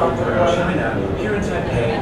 from China, here in Taipei,